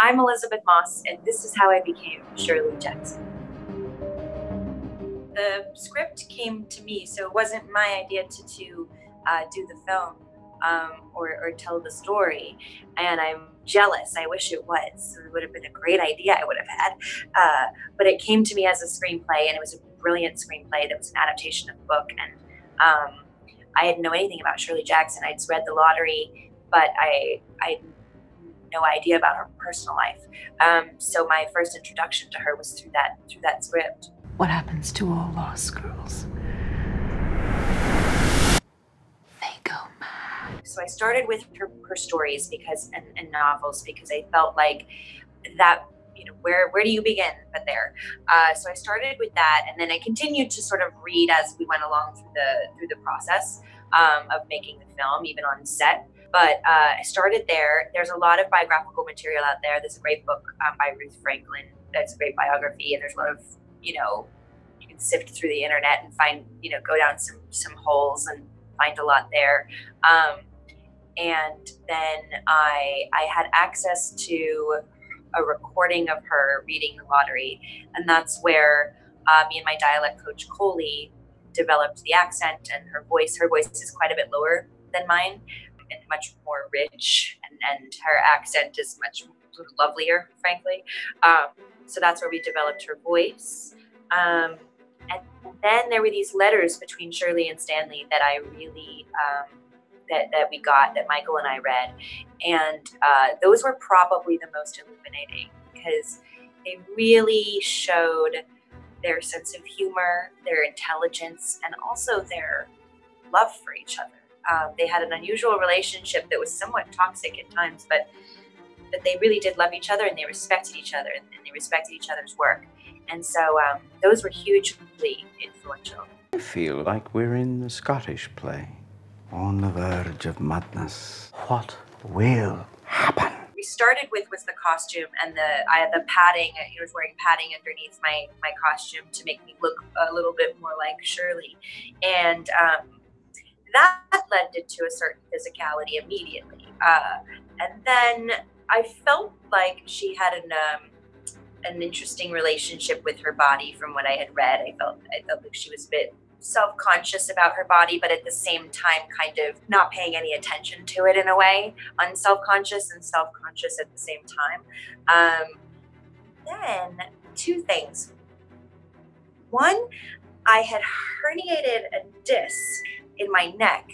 I'm Elizabeth Moss, and this is how I became Shirley Jackson. The script came to me, so it wasn't my idea to do the film or tell the story, and I'm jealous. I wish it was. It would have been a great idea I would have had, but it came to me as a screenplay, and it was a brilliant screenplay that was an adaptation of the book, and I didn't know anything about Shirley Jackson. I'd read The Lottery, but I no idea about her personal life. So my first introduction to her was through that script. What happens to all lost girls? They go mad. So I started with her stories and novels, because I felt like that, you know, where do you begin but there? So I started with that, and then I continued to sort of read as we went along through the process of making the film, even on set. But I started there. There's a lot of biographical material out there. There's a great book by Ruth Franklin that's a great biography, and there's a lot of, you know, you can sift through the internet and find, you know, go down some holes and find a lot there. And then I had access to a recording of her reading The Lottery, and that's where me and my dialect coach Coley developed the accent and her voice. Her voice is quite a bit lower than mine, and much more rich, and her accent is much lovelier, frankly. So that's where we developed her voice. And then there were these letters between Shirley and Stanley that I really, that we got, that Michael and I read. And those were probably the most illuminating, because they really showed their sense of humor, their intelligence, and also their love for each other. They had an unusual relationship that was somewhat toxic at times, but they really did love each other, and they respected each other, and they respected each other's work. And so those were hugely influential. I feel like we're in the Scottish play. On the verge of madness. What will happen? We started with was the costume, and I had the padding. I was wearing padding underneath my costume to make me look a little bit more like Shirley. And that led it to a certain physicality immediately. And then I felt like she had an interesting relationship with her body from what I had read. I felt like she was a bit self-conscious about her body, but at the same time kind of not paying any attention to it in a way. Unself-conscious and self-conscious at the same time. Then two things. One, I had herniated a disc in my neck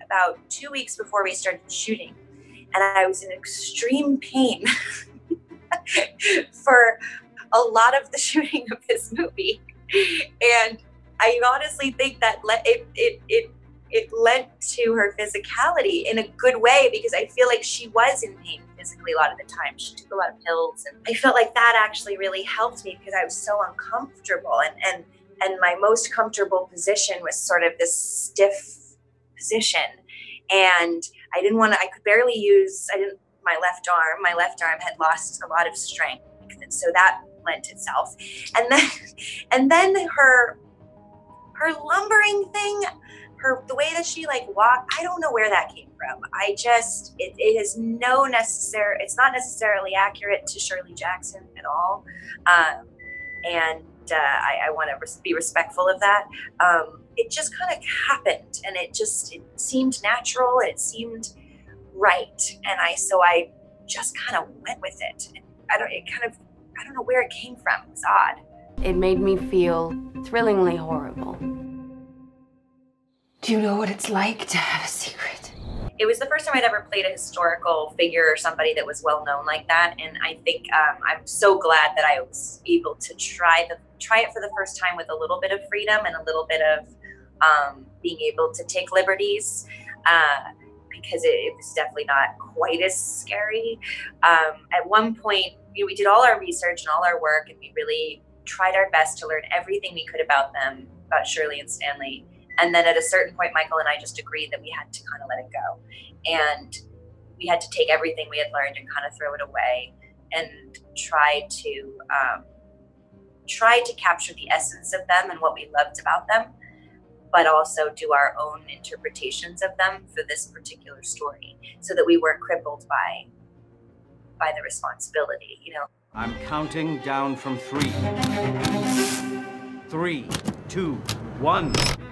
about 2 weeks before we started shooting, and I was in extreme pain for a lot of the shooting of this movie, and I honestly think that it lent to her physicality in a good way, because I feel like she was in pain physically a lot of the time. She took a lot of pills, and I felt like that actually really helped me, because I was so uncomfortable, and my most comfortable position was sort of this stiff position. And I could barely use, my left arm had lost a lot of strength. And so that lent itself. And then her lumbering thing, the way that she like walked, I don't know where that came from. It is it's not necessarily accurate to Shirley Jackson at all. I want to be respectful of that. It just kind of happened, and it seemed natural, and it seemed right, and so I just kind of went with it. I don't know where it came from. It was odd. It made me feel thrillingly horrible. Do you know what it's like to have a secret? It was the first time I'd ever played a historical figure or somebody that was well known like that, and I think I'm so glad that I was able to try it for the first time with a little bit of freedom and a little bit of being able to take liberties, because it was definitely not quite as scary. At one point, we did all our research and all our work, and we really tried our best to learn everything we could about Shirley and Stanley. And then at a certain point, Michael and I just agreed that we had to kind of let it go. And we had to take everything we had learned and kind of throw it away, and try to capture the essence of them and what we loved about them, but also do our own interpretations of them for this particular story, so that we weren't crippled by by the responsibility, you know. I'm counting down from 3. 3, 2, 1.